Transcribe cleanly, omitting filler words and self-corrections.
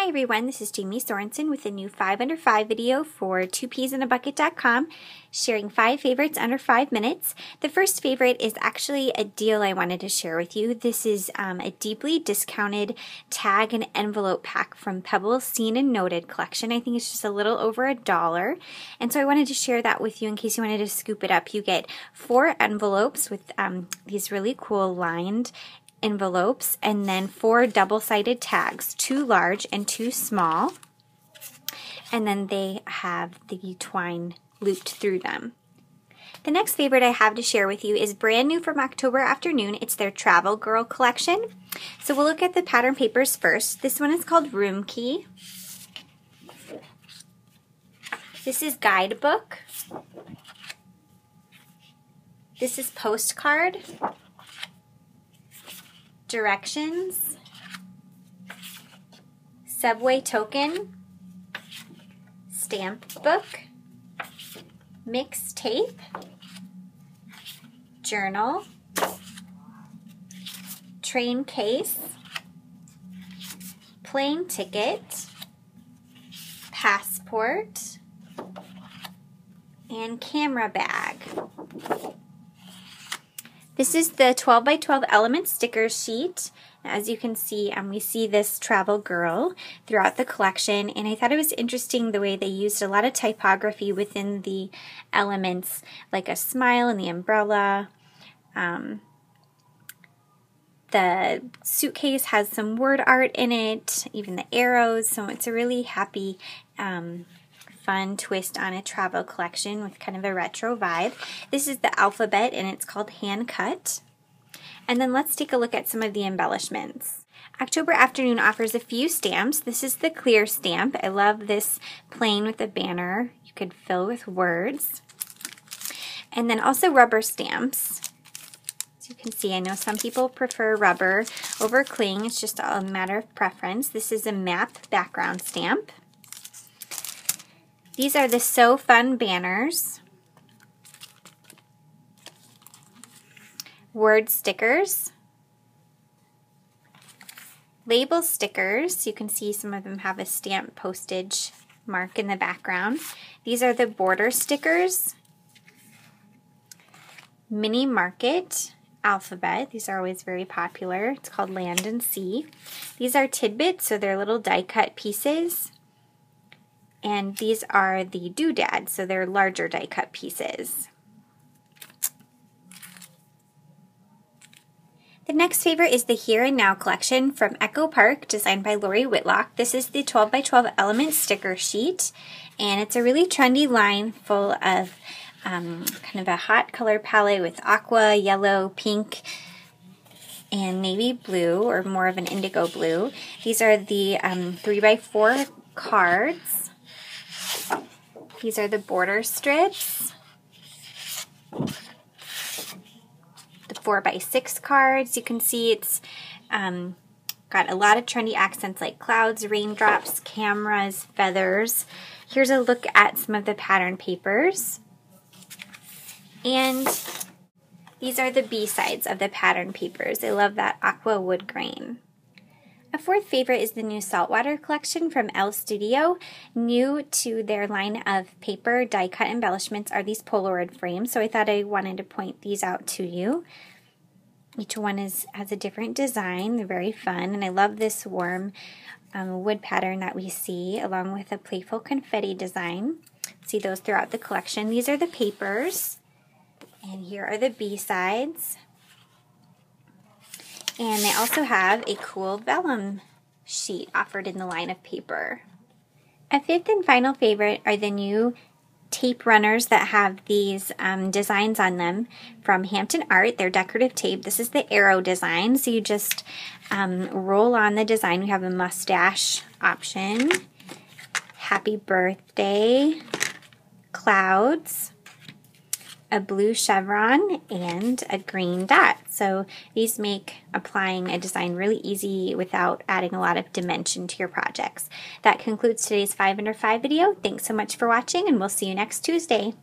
Hi everyone, this is Jamie Sorensen with a new 5 under 5 video for twopeasinabucket.com, sharing 5 favorites under 5 minutes. The first favorite is actually a deal I wanted to share with you. This is a deeply discounted tag and envelope pack from Pebbles Seen and Noted collection. I think it's just a little over $1. And so I wanted to share that with you in case you wanted to scoop it up. You get 4 envelopes with these really cool lined envelopes, and then 4 double-sided tags, 2 large and 2 small, and then they have the twine looped through them. The next favorite I have to share with you is brand new from October Afternoon. It's their Travel Girl collection. So we'll look at the pattern papers first. This one is called Room Key. This is Guidebook. This is Postcard. Directions, Subway Token, Stamp Book, Mixtape, Journal, Train Case, Plane Ticket, Passport, and Camera Bag. This is the 12 by 12 element sticker sheet. As you can see, we see this Travel Girl throughout the collection, and I thought it was interesting the way they used a lot of typography within the elements, like a smile and the umbrella. The suitcase has some word art in it, even the arrows, so it's a really happy fun twist on a travel collection with kind of a retro vibe. This is the alphabet and it's called Hand Cut. And then let's take a look at some of the embellishments. October Afternoon offers a few stamps. This is the clear stamp. I love this plane with a banner you could fill with words. And then also rubber stamps. As you can see, I know some people prefer rubber over cling. It's just a matter of preference. This is a map background stamp. These are the So Fun banners, word stickers, label stickers. You can see some of them have a stamp postage mark in the background. These are the border stickers, mini market, alphabet. These are always very popular. It's called Land and Sea. These are tidbits, so they're little die cut pieces. And these are the doodads, so they're larger die cut pieces. The next favorite is the Here and Now collection from Echo Park, designed by Lori Whitlock. This is the 12 by 12 element sticker sheet, and it's a really trendy line full of kind of a hot color palette with aqua, yellow, pink, and navy blue, or more of an indigo blue. These are the 3x4 cards. These are the border strips, the 4x6 cards. You can see it's got a lot of trendy accents like clouds, raindrops, cameras, feathers. Here's a look at some of the pattern papers. And these are the B-sides of the pattern papers. I love that aqua wood grain. A fourth favorite is the new Saltwater Collection from Elle's Studio. New to their line of paper die-cut embellishments are these Polaroid frames, so I thought I wanted to point these out to you. Each one has a different design. They're very fun, and I love this warm wood pattern that we see, along with a playful confetti design. See those throughout the collection. These are the papers, and here are the B-sides. And they also have a cool vellum sheet offered in the line of paper. A fifth and final favorite are the new tape runners that have these designs on them from Hampton Art. They're decorative tape. This is the arrow design. So you just roll on the design. We have a mustache option, happy birthday, clouds, a blue chevron, and a green dot. So these make applying a design really easy without adding a lot of dimension to your projects. That concludes today's 5 under 5 video. Thanks so much for watching, and we'll see you next Tuesday.